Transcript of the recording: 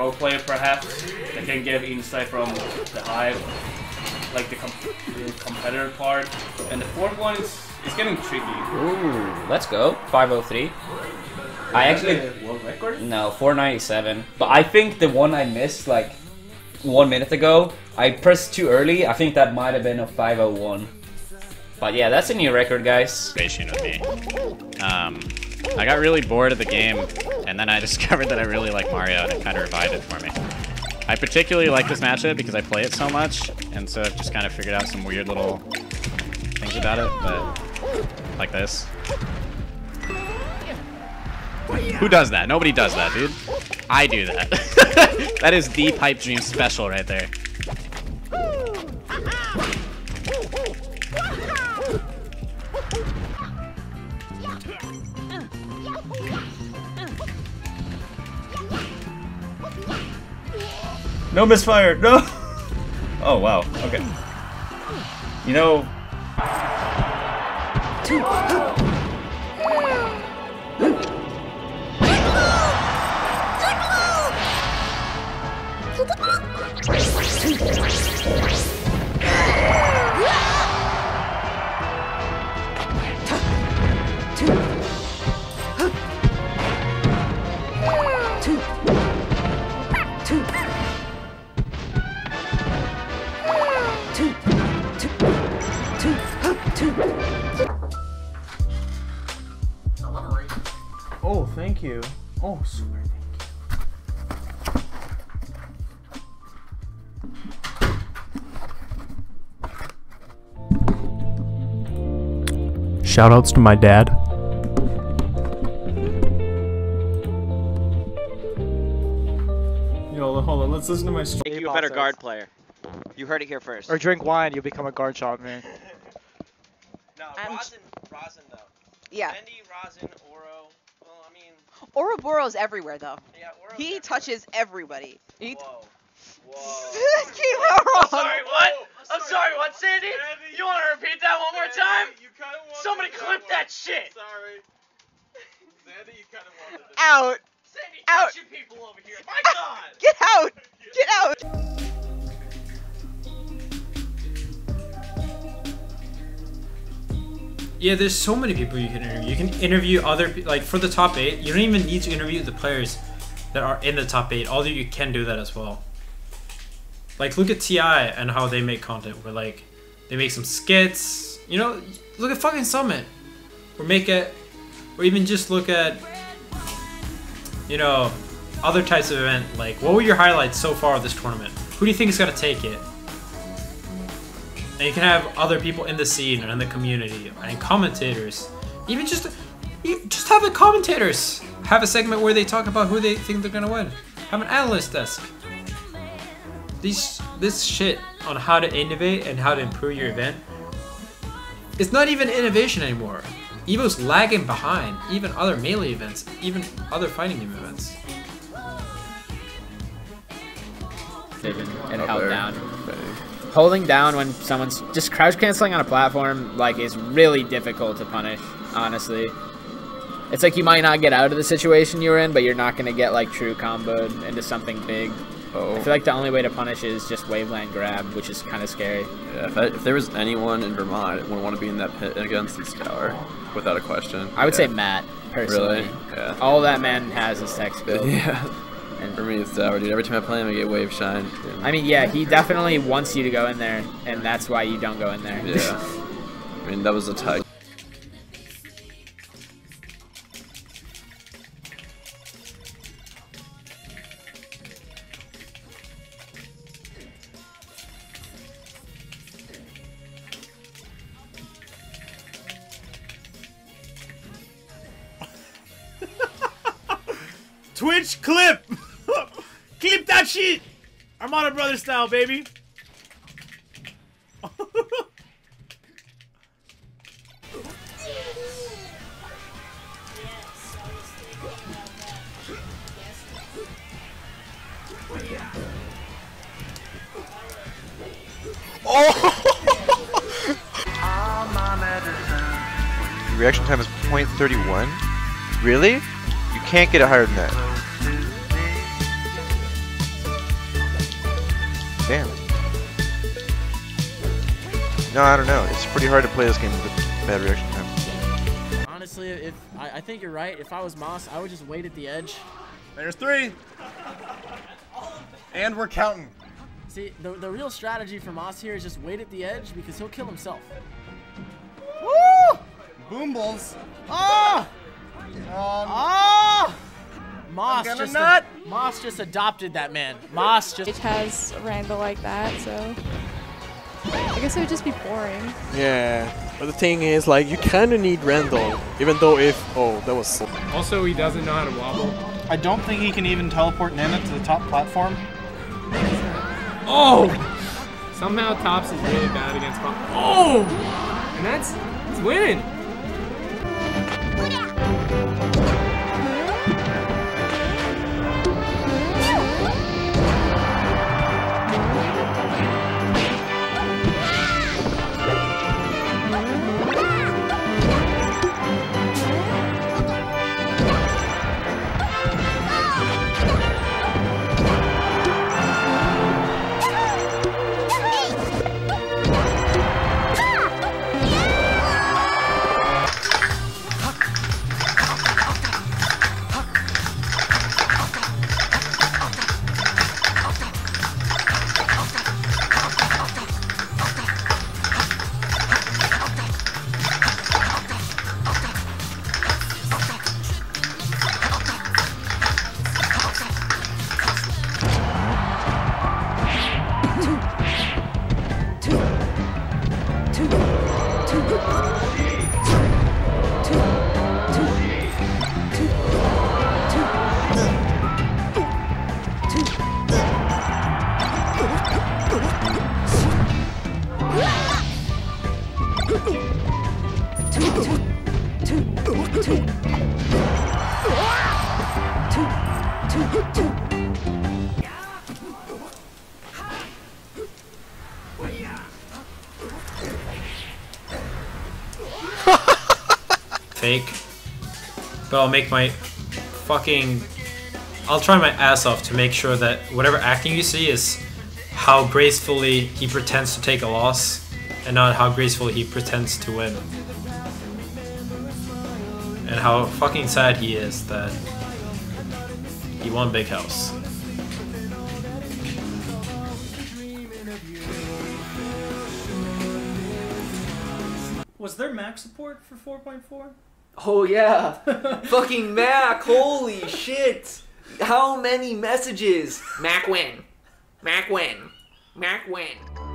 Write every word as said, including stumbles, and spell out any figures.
pro player, perhaps, that can give insight from the hive, like the, com the competitor part. And the fourth one is it's getting tricky. Ooh, let's go. five oh three. I actually world record? No, four ninety-seven. But I think the one I missed like one minute ago, I pressed too early. I think that might have been a five oh one. But yeah, that's a new record, guys. With me. Um, I got really bored of the game, and then I discovered that I really like Mario, and it kind of revived it for me. I particularly like this matchup because I play it so much, and so I've just kind of figured out some weird little things about it, but like this. Who does that? Nobody does that, dude. I do that. That is the Pipe Dream special right there. No misfire, no! Oh wow, okay. You know... Oh, thank you. Oh, super. Shoutouts to my dad. Yo, hold on, let's listen to my stream. Make you a better guard player. You heard it here first. Or drink wine, you'll become a guard shot, man. No, Rosin, Rosin though. Yeah. Bendy, Rosin, Oro, well, I mean... Ouroboros everywhere, though. Yeah, Ouroboros He everywhere. touches everybody. He Whoa. Whoa. I'm sorry, what? Whoa. I'm sorry, what, Sandy? Sandy. You want to repeat that one Sandy, more time? You kind of Somebody clip that, that shit! Sorry. Sandy, you kind of wanted this. Out! Sandy, out! You people over here. My out. God! Get out! Get out! Yeah, there's so many people you can interview. You can interview other people. Like, for the top eight, you don't even need to interview the players that are in the top eight. Although you can do that as well. Like, look at T I and how they make content, where, like, they make some skits, you know, look at fucking Summit, or make it, or even just look at, you know, other types of event, like, what were your highlights so far of this tournament? Who do you think is going to take it? And you can have other people in the scene and in the community, and commentators, even just, just have the commentators have a segment where they talk about who they think they're going to win. Have an analyst desk. These, this shit on how to innovate and how to improve your event, it's not even innovation anymore. Evo's lagging behind even other melee events, even other fighting game events. And held down. Holding down when someone's just crouch canceling on a platform, like, is really difficult to punish, honestly. It's like you might not get out of the situation you're in, but you're not going to get, like, true comboed into something big. Oh. I feel like the only way to punish is just waveland grab, which is kind of scary. Yeah, if, I, if there was anyone in Vermont that would want to be in that pit against this tower, without a question. I would yeah. say Matt, personally. Really? Yeah. All that man has is tech build. Yeah. And for me, it's tower, dude. Every time I play him, I get wave shine. Dude. I mean, yeah, he definitely wants you to go in there, and that's why you don't go in there. Yeah. I mean, that was a tight. Twitch clip! Clip that shit! Armada brother style, baby! Oh! Reaction time is zero point three one? Really? You can't get it higher than that. damage. No, I don't know. It's pretty hard to play this game with bad reaction time. Honestly, if I, I think you're right. If I was Moss, I would just wait at the edge. There's three. And we're counting. See, the, the real strategy for Moss here is just wait at the edge because he'll kill himself. Woo! Boombles. Ah! Um, ah! Moss just, ad Moss just adopted that man. Moss just- It has Randall like that, so I guess it would just be boring. Yeah, but the thing is, like, you kind of need Randall, even though if- oh, that was- Also, he doesn't know how to wobble. I don't think he can even teleport Nana to the top platform. Oh! Somehow Tops is really bad against Pop. Oh! And that's- it's winning! Fake, but I'll make my fucking, I'll try my ass off to make sure that whatever acting you see is how gracefully he pretends to take a loss and not how gracefully he pretends to win. And how fucking sad he is that he won Big House. Was there Mac support for four point four? Oh yeah, fucking Mac, holy shit! How many messages? Mac win, Mac win, Mac win.